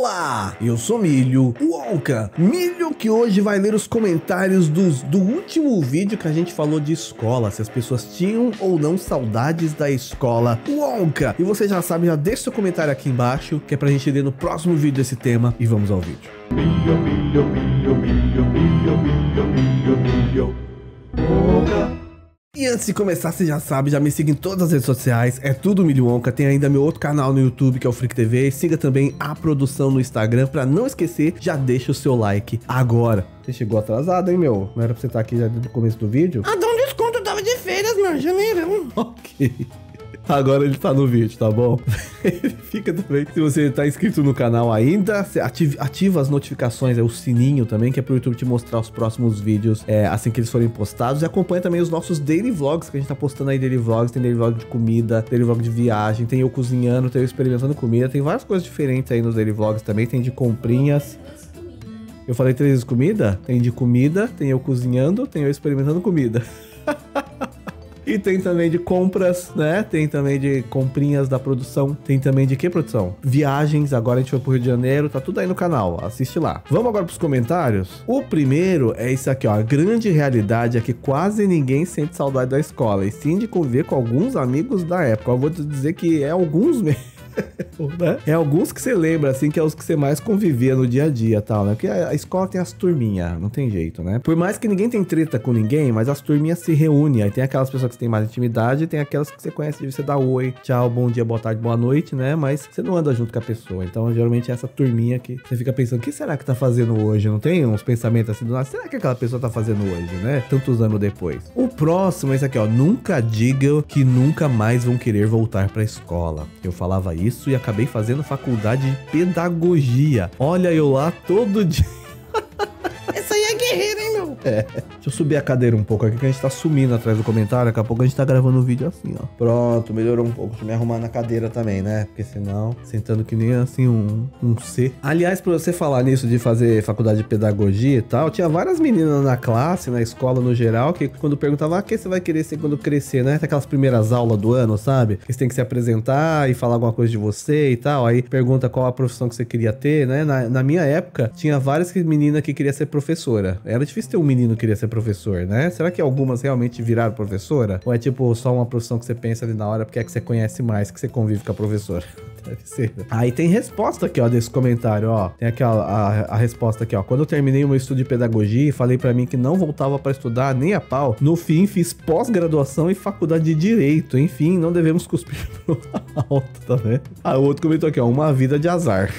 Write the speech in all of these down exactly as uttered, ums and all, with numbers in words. Olá, eu sou Milho Wonka, Milho que hoje vai ler os comentários dos, do último vídeo que a gente falou de escola, se as pessoas tinham ou não saudades da escola Wonka. E você já sabe, já deixa seu comentário aqui embaixo, que é pra gente ler no próximo vídeo desse tema, e vamos ao vídeo. Milho, milho, milho, milho, milho, milho, milho, milho, Wonka. E antes de começar, você já sabe, já me siga em todas as redes sociais, é tudo Milho Wonka, tem ainda meu outro canal no YouTube que é o Freak T V, siga também a produção no Instagram, pra não esquecer, já deixa o seu like agora. Você chegou atrasado, hein, meu? Não era pra você estar aqui já desde o começo do vídeo? Ah, dá um desconto, eu tava de férias, meu, janeirão. Ok. Agora ele tá no vídeo, tá bom? Fica também. Se você tá inscrito no canal ainda, ative, ativa as notificações, é o sininho também, que é pro YouTube te mostrar os próximos vídeos é, assim que eles forem postados. E acompanha também os nossos daily vlogs, que a gente tá postando aí daily vlogs. Tem daily vlog de comida, daily vlog de viagem, tem eu cozinhando, tem eu experimentando comida. Tem várias coisas diferentes aí nos daily vlogs também. Tem de comprinhas. Eu falei três vezes comida? Tem de comida, tem eu cozinhando, tem eu experimentando comida. E tem também de compras, né? Tem também de comprinhas da produção. Tem também de que produção? Viagens. Agora a gente foi pro Rio de Janeiro. Tá tudo aí no canal. Assiste lá. Vamos agora pros comentários? O primeiro é isso aqui, ó. A grande realidade é que quase ninguém sente saudade da escola. E sim de conviver com alguns amigos da época. Eu vou te dizer que é alguns mesmo. Né? É alguns que você lembra, assim, que é os que você mais convivia no dia a dia, tal, né? Porque a escola tem as turminhas, não tem jeito, né? Por mais que ninguém tem treta com ninguém, mas as turminhas se reúnem. Aí tem aquelas pessoas que tem mais intimidade, tem aquelas que você conhece, de você dá oi, tchau, bom dia, boa tarde, boa noite, né? Mas você não anda junto com a pessoa. Então, geralmente é essa turminha que você fica pensando, o que será que tá fazendo hoje? Não tem uns pensamentos assim do nada? Será que aquela pessoa tá fazendo hoje, né? Tantos anos depois. O próximo é esse aqui, ó. Nunca digam que nunca mais vão querer voltar pra escola. Eu falava isso. Isso, e acabei fazendo faculdade de pedagogia. Olha eu lá todo dia. Essa aí é guerreira, hein, meu? É. Deixa eu subir a cadeira um pouco aqui, que a gente tá sumindo atrás do comentário. Daqui a pouco a gente tá gravando o vídeo assim, ó. Pronto, melhorou um pouco. Deixa eu me arrumar na cadeira também, né? Porque senão, sentando que nem assim um, um C. Aliás, pra você falar nisso de fazer faculdade de pedagogia e tal, tinha várias meninas na classe, na escola no geral, que quando perguntavam, ah, o que você vai querer ser quando crescer, né? Aquelas primeiras aulas do ano, sabe? Que você tem que se apresentar e falar alguma coisa de você e tal. Aí pergunta qual a profissão que você queria ter, né? Na, na minha época, tinha várias meninas que queriam ser professora. Era difícil ter um menino que queria ser professor, né? Será que algumas realmente viraram professora? Ou é tipo só uma profissão que você pensa ali na hora porque é que você conhece mais, que você convive com a professora? Deve ser. Aí tem resposta aqui, ó, desse comentário, ó. Tem aqui, ó, a, a resposta aqui, ó. Quando eu terminei o meu estudo de pedagogia e falei pra mim que não voltava pra estudar nem a pau, no fim fiz pós-graduação e faculdade de Direito. Enfim, não devemos cuspir pro alto, tá vendo? Ah, o outro comentou aqui, ó. Uma vida de azar.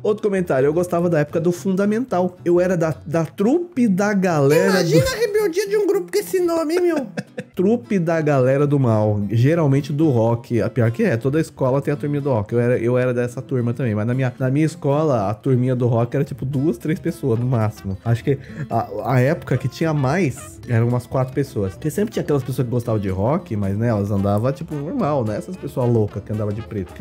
Outro comentário, eu gostava da época do fundamental. Eu era da, da trupe da galera... Imagina do... a rebeldia de um grupo com esse nome, hein, meu? Trupe da galera do mal. Geralmente do rock. A pior que é, toda escola tem a turminha do rock. Eu era, eu era dessa turma também. Mas na minha, na minha escola, a turminha do rock era tipo duas, três pessoas no máximo. Acho que a, a época que tinha mais, eram umas quatro pessoas. Porque sempre tinha aquelas pessoas que gostavam de rock, mas, né, elas andavam tipo normal, né? Essas pessoas loucas que andavam de preto.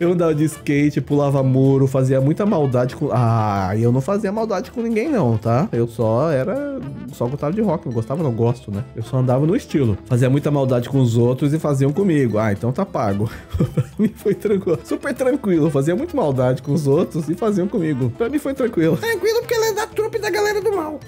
Eu andava de skate, pulava muro, fazia muita maldade com... Ah, eu não fazia maldade com ninguém não, tá? Eu só era... Só gostava de rock. Não gostava, não gosto, né? Eu só andava no estilo. Fazia muita maldade com os outros e faziam comigo. Ah, então tá pago. Pra mim foi tranquilo. Super tranquilo. Fazia muito maldade com os outros e faziam comigo. Pra mim foi tranquilo. Tranquilo porque ela é da trupe da galera do mal.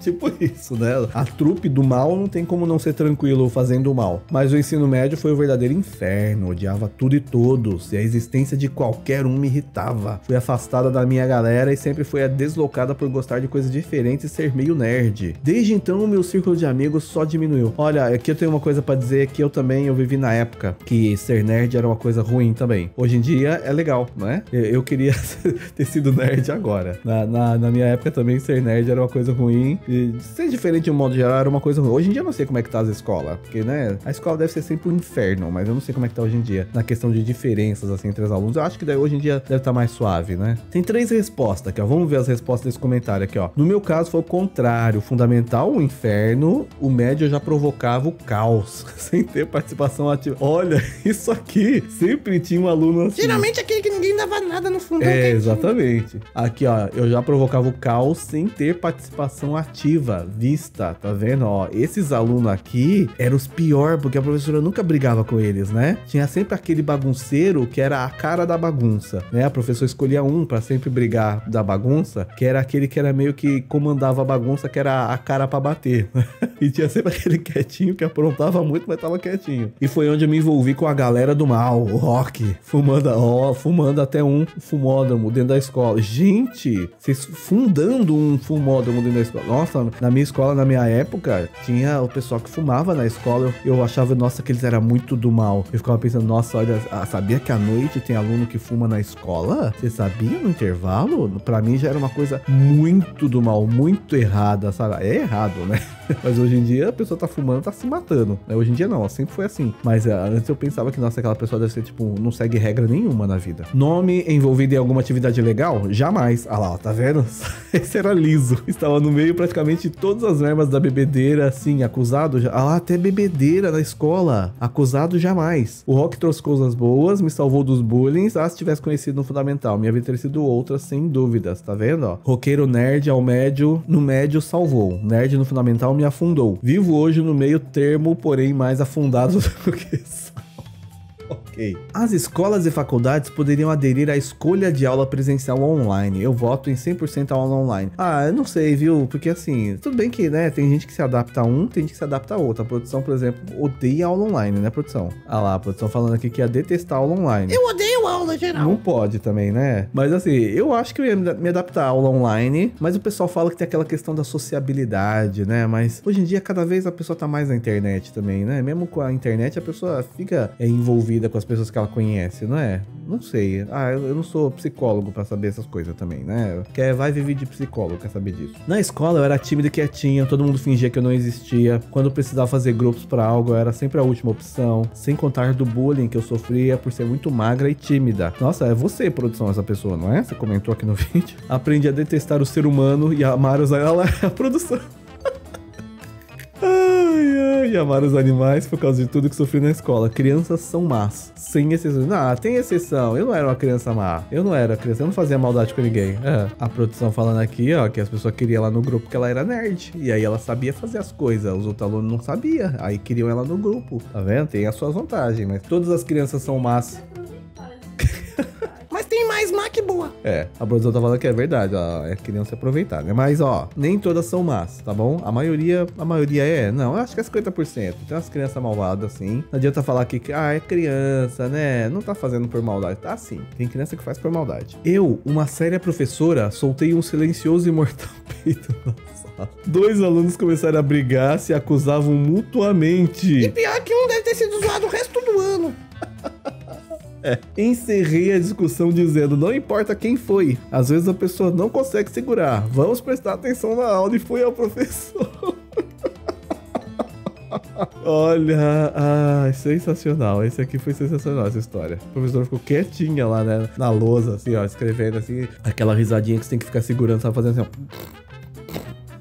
Tipo isso, né? A trupe do mal não tem como não ser tranquilo fazendo mal. Mas o ensino médio foi o verdadeiro inferno. Odiava tudo e todos. E a existência de qualquer um me irritava. Fui afastada da minha galera e sempre fui deslocada por gostar de coisas diferentes e ser meio nerd. Desde então, o meu círculo de amigos só diminuiu. Olha, aqui eu tenho uma coisa pra dizer que eu também, eu vivi na época que ser nerd era uma coisa ruim também. Hoje em dia é legal, né? Eu queria ter sido nerd agora. Na, na, na minha época também, ser nerd era uma coisa ruim. E ser diferente de um modo geral era uma coisa ruim. Hoje em dia eu não sei como é que tá as escolas. Porque, né? A escola deve ser sempre um inferno, mas eu não sei como é que tá hoje em dia. Na questão de diferenças, assim, entre os alunos. Eu acho que daí, hoje em dia deve estar mais suave. Né? Tem três respostas aqui, ó. Vamos ver as respostas desse comentário aqui, ó. No meu caso foi o contrário. O fundamental, o inferno. O médio eu já provou provocava o caos, sem ter participação ativa. Olha, isso aqui sempre tinha um aluno assim. Geralmente aquele que ninguém dava nada no fundo. É, exatamente. Aqui, ó, eu já provocava o caos sem ter participação ativa, vista, tá vendo? Ó, esses alunos aqui eram os piores, porque a professora nunca brigava com eles, né? Tinha sempre aquele bagunceiro que era a cara da bagunça, né? A professora escolhia um pra sempre brigar da bagunça, que era aquele que era meio que comandava a bagunça, que era a cara pra bater. E tinha sempre aquele quietinho que aprontava muito, mas tava quietinho. E foi onde eu me envolvi com a galera do mal, o rock, fumando, ó, fumando até um fumódromo dentro da escola. Gente, vocês fundando um fumódromo dentro da escola. Nossa, na minha escola, na minha época, tinha o pessoal que fumava na escola. Eu, eu achava, nossa, que eles eram muito do mal. Eu ficava pensando, nossa, olha, sabia que à noite tem aluno que fuma na escola? Você sabia no intervalo? Pra mim já era uma coisa muito do mal, muito errada, sabe? É errado, né? Mas hoje em dia a pessoa tá fumando, tá se matando, né? Hoje em dia não, ó, sempre foi assim. Mas uh, antes eu pensava que, nossa, aquela pessoa deve ser, tipo, não segue regra nenhuma na vida. Nome envolvido em alguma atividade legal? Jamais. Ah lá, ó, tá vendo? Esse era liso. Estava no meio praticamente de todas as normas da bebedeira, assim, acusado. Já... Ah lá, até bebedeira na escola. Acusado jamais. O rock trouxe coisas boas, me salvou dos bullying. Ah, se tivesse conhecido no fundamental, minha vida teria sido outra, sem dúvidas, tá vendo, ó? Roqueiro nerd ao médio, no médio salvou. Nerd no fundamental me afundou. Vivo hoje no meio termo, porém mais afundado do que sal. Ok. As escolas e faculdades poderiam aderir à escolha de aula presencial online. Eu voto em cem por cento a aula online. Ah, eu não sei, viu? Porque assim, tudo bem que, né, tem gente que se adapta a um, tem gente que se adapta a outro. A produção, por exemplo, odeia aula online, né, produção? Ah lá, a produção falando aqui que ia detestar aula online. Eu odeio aula geral. Não pode também, né? Mas assim, eu acho que eu ia me adaptar à aula online, mas o pessoal fala que tem aquela questão da sociabilidade, né? Mas hoje em dia, cada vez a pessoa tá mais na internet também, né? Mesmo com a internet, a pessoa fica é, envolvida com as pessoas que ela conhece, não é? Não sei. Ah, eu não sou psicólogo pra saber essas coisas também, né? Quer, vai viver de psicólogo, quer saber disso. Na escola eu era tímido e quietinho, todo mundo fingia que eu não existia. Quando eu precisava fazer grupos pra algo, eu era sempre a última opção. Sem contar do bullying que eu sofria por ser muito magra e tímida. Nossa, é você, produção, essa pessoa, não é? Você comentou aqui no vídeo. Aprendi a detestar o ser humano e a amar os... Olha lá, a produção. E amar os animais por causa de tudo que sofri na escola. Crianças são más, sem exceção. Ah, tem exceção. Eu não era uma criança má. Eu não era criança, eu não fazia maldade com ninguém. É. A produção falando aqui, ó, que as pessoas queriam ela no grupo, que ela era nerd. E aí ela sabia fazer as coisas, os outros alunos não sabiam. Aí queriam ela no grupo, tá vendo? Tem as suas vantagens, mas todas as crianças são más. Mais má que boa. É, a produção tá falando que é verdade, ó, é que nem se aproveitar, né? Mas, ó, nem todas são más, tá bom? A maioria, a maioria é, não, eu acho que é cinquenta por cento. Tem umas crianças malvadas, sim. Não adianta falar aqui que, ah, é criança, né? Não tá fazendo por maldade. Tá sim, tem criança que faz por maldade. Eu, uma séria professora, soltei um silencioso e mortal peito na sala. Dois alunos começaram a brigar, se acusavam mutuamente. E pior que um deve ter sido zoado o resto do ano. É. Encerrei a discussão dizendo: não importa quem foi, às vezes a pessoa não consegue segurar. Vamos prestar atenção na aula. E fui ao professor. Olha, ah, sensacional. Esse aqui foi sensacional, essa história. O professor ficou quietinha lá, né, na lousa, assim, ó, escrevendo assim. Aquela risadinha que você tem que ficar segurando, sabe, fazendo assim, ó.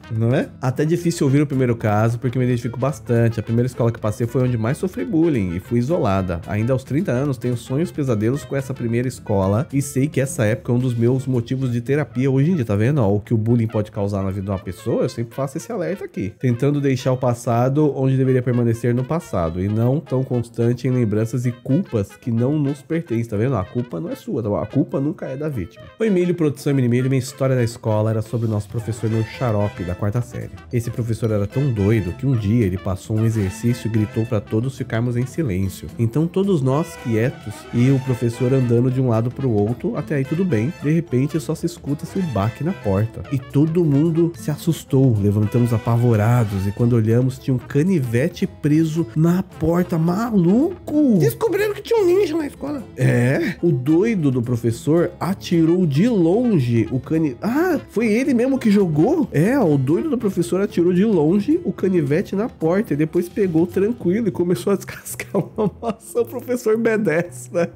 Não é? Até difícil ouvir o primeiro caso, porque me identifico bastante. A primeira escola que passei foi onde mais sofri bullying e fui isolada. Ainda aos trinta anos tenho sonhos pesadelos com essa primeira escola e sei que essa época é um dos meus motivos de terapia hoje em dia, tá vendo? Ó, o que o bullying pode causar na vida de uma pessoa, eu sempre faço esse alerta aqui. Tentando deixar o passado onde deveria permanecer no passado e não tão constante em lembranças e culpas que não nos pertencem, tá vendo? A culpa não é sua, tá bom? A culpa nunca é da vítima. O Emílio, produção Emílio Milho, minha história na escola era sobre o nosso professor, meu xarope, da quarta série. Esse professor era tão doido que um dia ele passou um exercício e gritou para todos ficarmos em silêncio. Então todos nós quietos e o professor andando de um lado para o outro, até aí tudo bem. De repente só se escuta-se o baque na porta. E todo mundo se assustou, levantamos apavorados e quando olhamos tinha um canivete preso na porta. Maluco! Descobriram que tinha um ninja na escola. É? O doido do professor atirou de longe o canivete. Ah, foi ele mesmo que jogou? É, o O doido do professor atirou de longe o canivete na porta e depois pegou tranquilo e começou a descascar uma maçã. O professor B dez, né?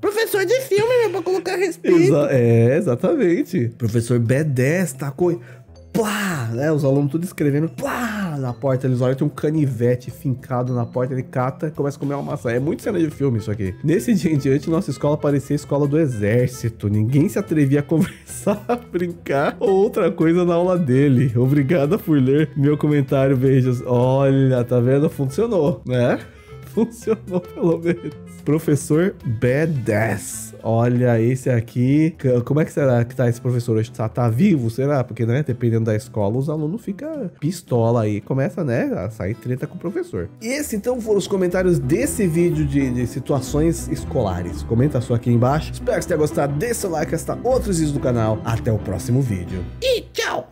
Professor de filme, meu, pra colocar respeito. Exa- é, exatamente. Professor B dez tacou... plá, né? Os alunos tudo escrevendo, plá, na porta. Eles olham, tem um canivete fincado na porta, ele cata e começa a comer uma maçã. É muito cena de filme isso aqui. Nesse dia em diante, nossa escola parecia a escola do exército. Ninguém se atrevia a conversar, a brincar ou outra coisa na aula dele. Obrigada por ler meu comentário, beijos. Olha, tá vendo? Funcionou, né? Funcionou pelo menos. Professor Badass. Olha esse aqui. Como é que será que tá esse professor hoje? Tá, tá vivo, será? Porque, né, dependendo da escola, os alunos ficam pistola aí. Começa, né, a sair treta com o professor. Esse, então, foram os comentários desse vídeo de, de situações escolares. Comenta só aqui embaixo. Espero que você tenha gostado. Deixe seu like, assista outros vídeos do canal. Até o próximo vídeo. E tchau!